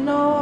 No.